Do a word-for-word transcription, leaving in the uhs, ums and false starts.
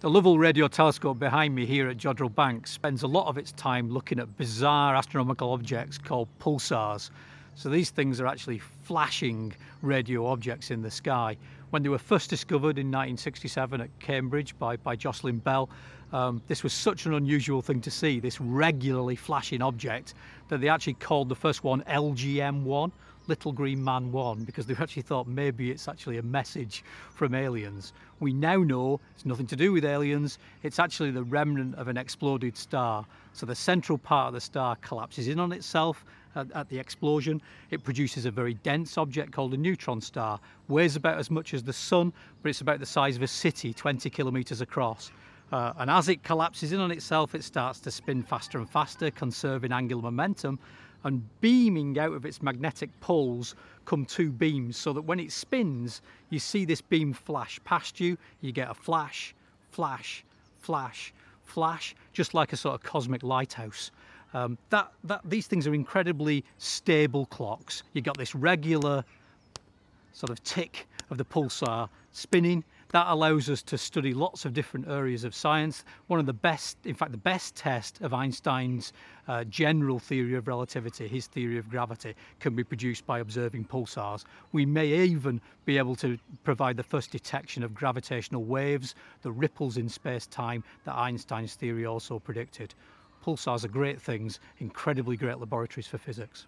The Lovell radio telescope behind me here at Jodrell Bank spends a lot of its time looking at bizarre astronomical objects called pulsars. So these things are actually flashing radio objects in the sky. When they were first discovered in nineteen sixty-seven at Cambridge by, by Jocelyn Bell, um, this was such an unusual thing to see, this regularly flashing object, that they actually called the first one L G M one, Little Green Man one, because they actually thought maybe it's actually a message from aliens. We now know it's nothing to do with aliens, it's actually the remnant of an exploded star. So the central part of the star collapses in on itself at, at the explosion. It produces a very dense object called a neutron star, weighs about as much as the sun, but it's about the size of a city, twenty kilometres across. Uh, and as it collapses in on itself, it starts to spin faster and faster, conserving angular momentum, and beaming out of its magnetic poles come two beams, so that when it spins, you see this beam flash past you, you get a flash, flash, flash, flash, just like a sort of cosmic lighthouse. Um, that, that, these things are incredibly stable clocks. You've got this regular sort of tick of the pulsar spinning. That allows us to study lots of different areas of science. One of the best, in fact, the best test of Einstein's uh, general theory of relativity, his theory of gravity, can be produced by observing pulsars. We may even be able to provide the first detection of gravitational waves, the ripples in space-time that Einstein's theory also predicted. Pulsars are great things, incredibly great laboratories for physics.